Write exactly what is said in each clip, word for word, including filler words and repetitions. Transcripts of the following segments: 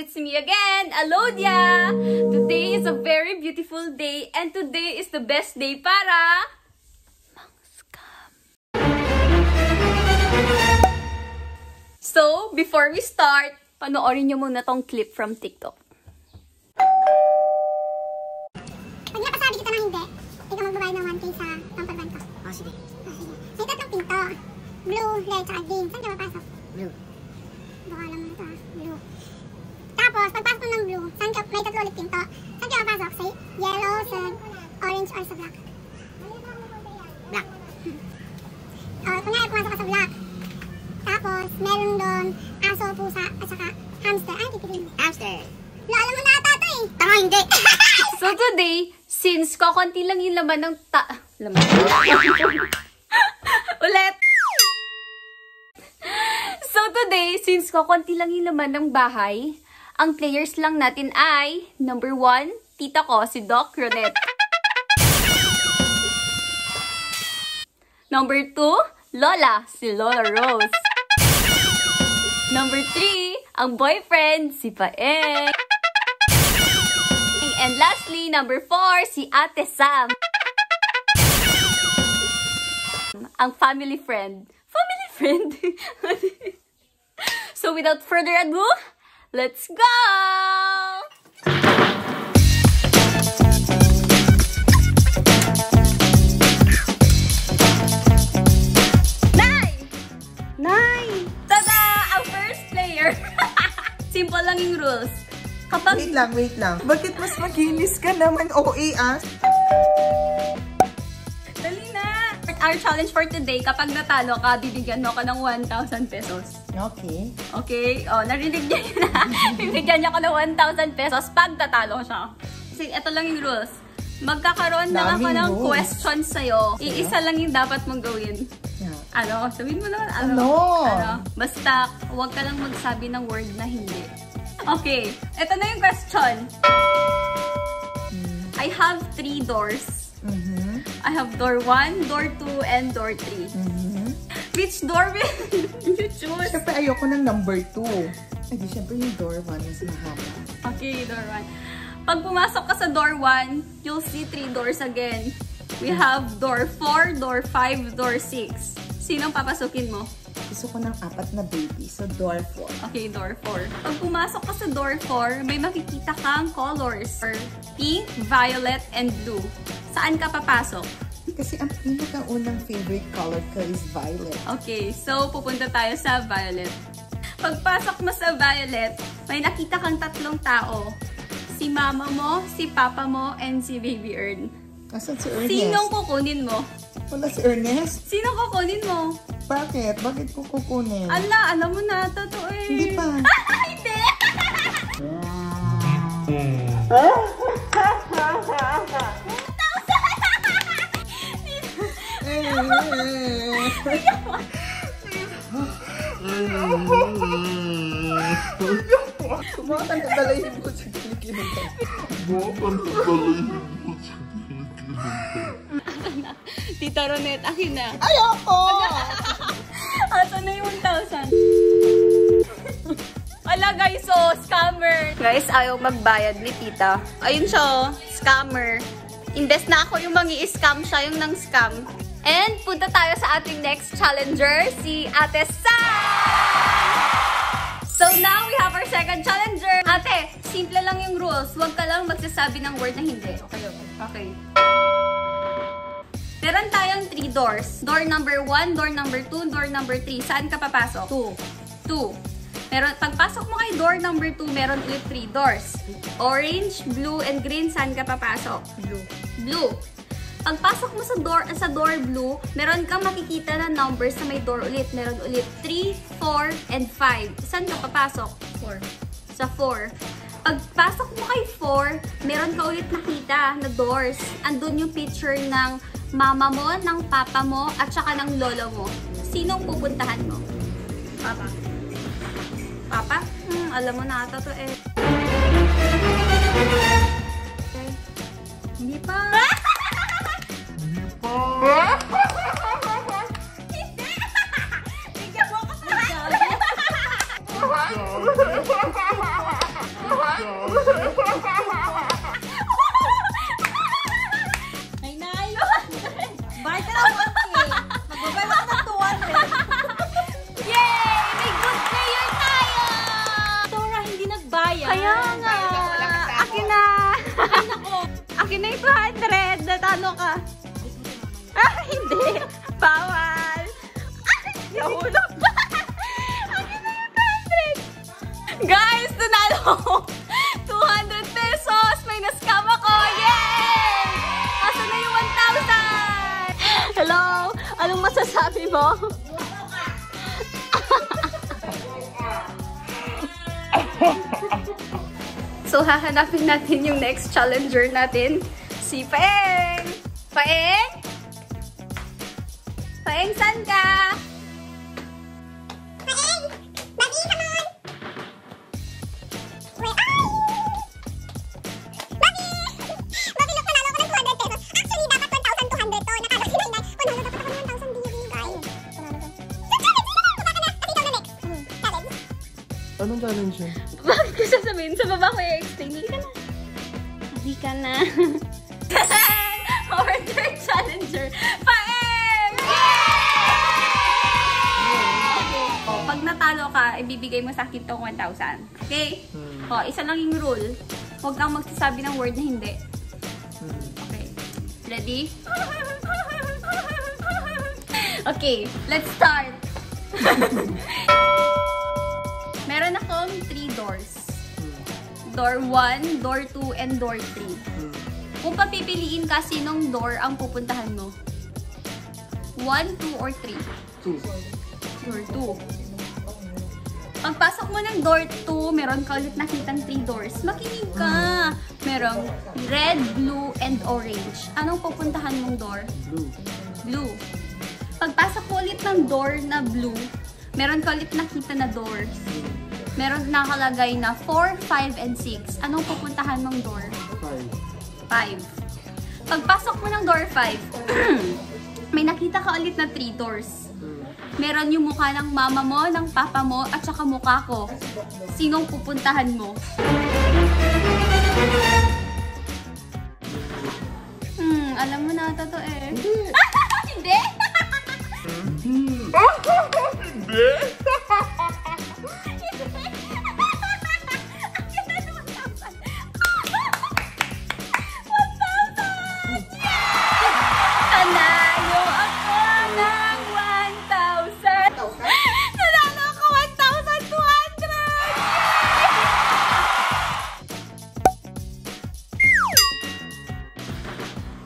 it's me again, Alodia! Today is a very beautiful day and today is the best day para... mang-scam. So, before we start, panoorin nyo muna tong clip from TikTok. Pag napasabi kita ng hindi, ikaw magbabayad ng one K sa pamparban ko. Oh, sige. Oh, sige. May tatlong pinto. Blue, red, tsaka green. Saan ka papasok? Blue. Baka alam mo na ito ah. Blue. Tapos, pagpasok ng blue, saan ka, may tatlo ulit pinto. Saan ka papasok? Sa yellow, sa orange, or sa black? Black. O, oh, kunyari pumasok ka sa black. Tapos, meron doon aso, pusa, at saka hamster. Ay, pipiliin mo. Hamster. Lo, alam mo na ata ito eh. Tama, hindi. So today, since kokonti lang yung laman ng ta... Laman? Ulit! So today, since kokonti lang yung laman ng bahay, ang players lang natin ay number one, tita ko, si Doc Ronette. Number two, Lola, si Lola Rose. Number three, ang boyfriend, si Paeng. And lastly, number four, si Ate Sam. Ang family friend. Family friend? So without further ado, let's go! Nay! Nay! Tada! Ang first player! Simple lang yung rules. Kapag... Wait lang, wait lang. Bakit mas maginis ka naman, O A, ah? Dali na! Our challenge for today, kapag natalo ka, bibigyan mo ka ng one thousand pesos. Okay. Okay? O, narinig niya yun na. Bibigyan niya ka ng one thousand pesos pag natalo siya. Kasi ito lang yung rules. Magkakaroon na ako ng questions sa'yo. Iisa lang yung dapat mong gawin. Yeah. Ano? Sabihin mo naman, ano? Ano? ano? Basta, huwag ka lang magsabi ng word na hindi. Okay, ito na yung question. Mm. I have three doors. Mm-hmm. I have door one, door two, and door three. Mm-hmm. Which door will you choose? Siyempre, ayoko ng number two. Ay, siyempre yung door one is mahaba. Okay, door one. Pag pumasok ka sa door one, you'll see three doors again. We have door four, door five, door six. Sinong papasukin mo? Gusto ko ng apat na baby. So, door four. Okay, door four. Pag pumasok ka sa door four, may makikita kang colors. Pink, violet, and blue. Saan ka papasok? Kasi ang pinakaunang favorite color ko is violet. Okay, so pupunta tayo sa violet. Pagpasok mo sa violet, may nakita kang tatlong tao. Si mama mo, si papa mo, and si baby Ern. Asan si Ernest? Sinong kukunin mo? Wala si Ernest. Sinong kukunin mo? Bakit? Bakit ko kukunin? Ala, alam mo na, totoo eh. Hindi pa. Hindi! Kumakantagalahin ko sa kilikilita. Kumakantagalahin ko sa kilikilita. Tita Ronette, akin na. Ayoko! Ato na yung one thousand. Wala guys, so scammer. Guys, ayaw magbayad ni tita. Ayun siya, scammer. Imbes na ako yung mangi-scam, siya yung nang scam. And punta tayo sa ating next challenger, si Ate Sam! So now we have our second challenger. Ate, simple lang yung rules. Huwag ka lang magsasabi ng word na hindi. Okay, okay. Okay. Meron tayong three doors. Door number one, door number two, door number three. Saan ka papasok? Two. Two. Meron, pagpasok mo kay door number two, meron ulit three doors. Orange, blue, and green. Saan ka papasok? Blue. Blue. Pagpasok mo sa door, sa door blue, meron kang makikita na numbers sa may door ulit. Meron ulit three, four, and five. Saan ka papasok? Four. Sa four. Pagpasok mo kay four, meron ka ulit nakita na doors. Andun yung picture ng mama mo, ng papa mo, at saka ng lolo mo. Sinong pupuntahan mo? Papa. Papa? Hmm, alam mo na ata to eh. Okay. Hindi pa. Hindi pa. Hindi. Bigyan mo ka pa. Kaya nga. Akin na. Akin na yung two hundred. Natano ka. Ah, hindi. Bawal. Nahulog ba? Akin na yung two hundred. Guys, nanalo ko. two hundred pesos. May na-scam ako. Yay! Asan na yung one thousand? Hello? Anong masasabi mo? So, hahanapin natin yung next challenger natin, si Paeng! Paeng? Paeng, saan ka? Paeng! Bagi naman! Where are you? Bagi! Bagi, look, panalo ko ng two hundred pesos. Actually, dapat one thousand two hundred to. Nakalo si Nainay. Panalo dapat ako ng one thousand. Hindi yun, guys. So, challenge! Sino na lang? Baka ka na. Kasi ikaw na next. Anong challenge yun? Bakit ko sasabihin? Sa baba ko i-explain. Hindi ka na. Hindi ka na. Paeng! Our third challenger! Paeng! Oh, pag natalo ka, ibibigay mo sa akin itong one thousand. Okay? Hmm. Oh, isa lang yung rule. Huwag kang magsasabi ng word na hindi. Hmm. Okay. Ready? Okay. Let's start! Meron akong three doors. Door one, door two, and door three. Kung papipiliin ka, sinong door ang pupuntahan mo? one, two, or three? two. Door two. Pagpasok mo ng door two, meron ka ulit nakitang three doors. Makinig ka! Merong red, blue, and orange. Anong pupuntahan mong door? Blue. Blue. Pagpasok mo ulit ng door na blue, meron ka ulit nakita na doors. Meron nakalagay na four, five, and six. Anong pupuntahan mong door? five. Pagpasok mo ng door five, may nakita ka ulit na three doors. Meron yung mukha ng mama mo, ng papa mo, at saka mukha ko. Sinong pupuntahan mo? Hmm, alam mo na ito to eh. Hindi! Hindi!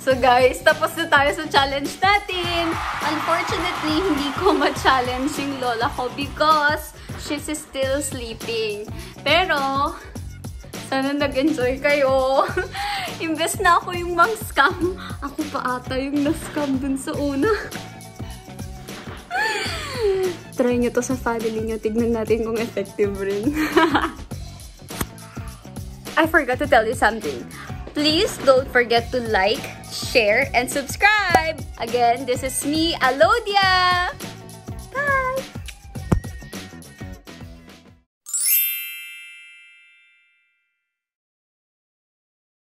So guys, tapos na tayo sa challenge natin. Unfortunately, hindi ko ma-challenge yung lola ko because she's still sleeping. Pero, sana nag-enjoy kayo. Imbes na ako yung mang-scam, ako pa ata yung na-scam dun sa una. Try nyo to sa family nyo. Tignan natin kung effective rin. I forgot to tell you something. Please don't forget to like, share, and subscribe! Again, this is me, Alodia!